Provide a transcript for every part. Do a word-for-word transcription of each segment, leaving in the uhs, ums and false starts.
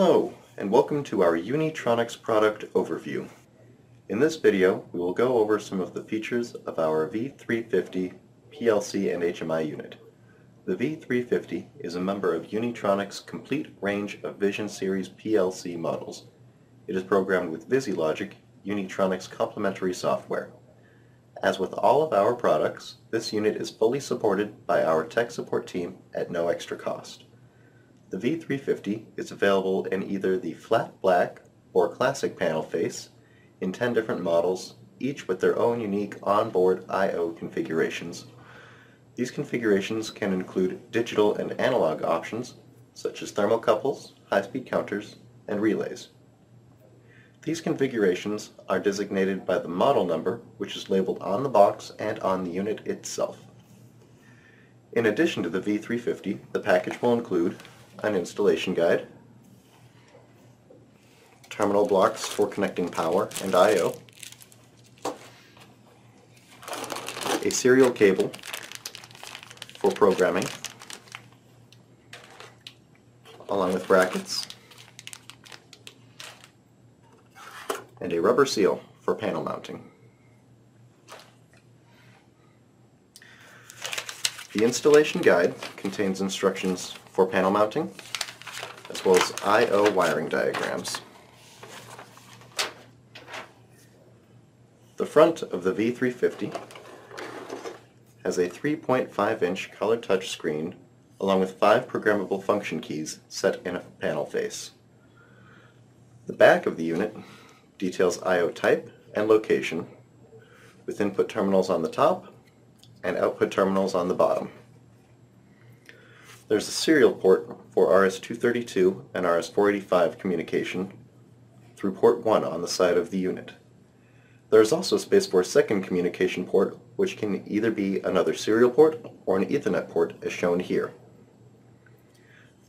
Hello, and welcome to our Unitronics product overview. In this video, we will go over some of the features of our V three fifty P L C and H M I unit. The V three fifty is a member of Unitronics' complete range of Vision Series P L C models. It is programmed with VisiLogic, Unitronics' complementary software. As with all of our products, this unit is fully supported by our tech support team at no extra cost. The V three fifty is available in either the flat black or classic panel face in ten different models, each with their own unique onboard I O configurations. These configurations can include digital and analog options such as thermocouples, high-speed counters, and relays. These configurations are designated by the model number, which is labeled on the box and on the unit itself. In addition to the V three fifty, the package will include an installation guide, terminal blocks for connecting power and I O, a serial cable for programming, along with brackets, and a rubber seal for panel mounting. The installation guide contains instructions for panel mounting, as well as I O wiring diagrams. The front of the V three fifty has a three point five inch color touch screen along with five programmable function keys set in a panel face. The back of the unit details I O type and location, with input terminals on the top and output terminals on the bottom. There's a serial port for R S two thirty-two and R S four eighty-five communication through port one on the side of the unit. There is also space for a second communication port, which can either be another serial port or an Ethernet port, as shown here.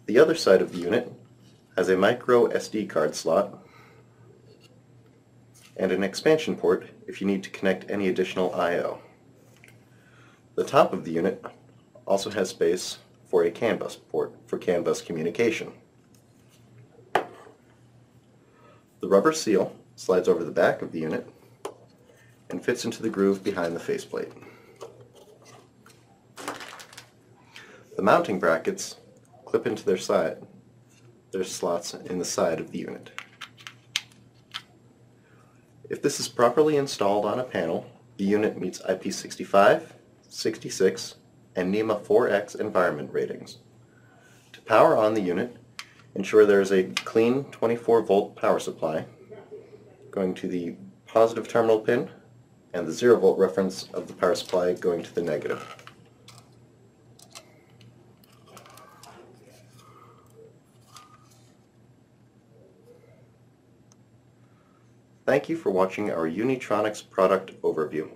The other side of the unit has a micro S D card slot and an expansion port if you need to connect any additional I O. The top of the unit also has space for a CAN bus port for CAN bus communication. The rubber seal slides over the back of the unit and fits into the groove behind the faceplate. The mounting brackets clip into their side, their slots in the side of the unit. If this is properly installed on a panel, the unit meets I P sixty-five, sixty-six, and NEMA four X environment ratings. To power on the unit, ensure there is a clean twenty-four volt power supply going to the positive terminal pin and the zero volt reference of the power supply going to the negative. Thank you for watching our Unitronics product overview.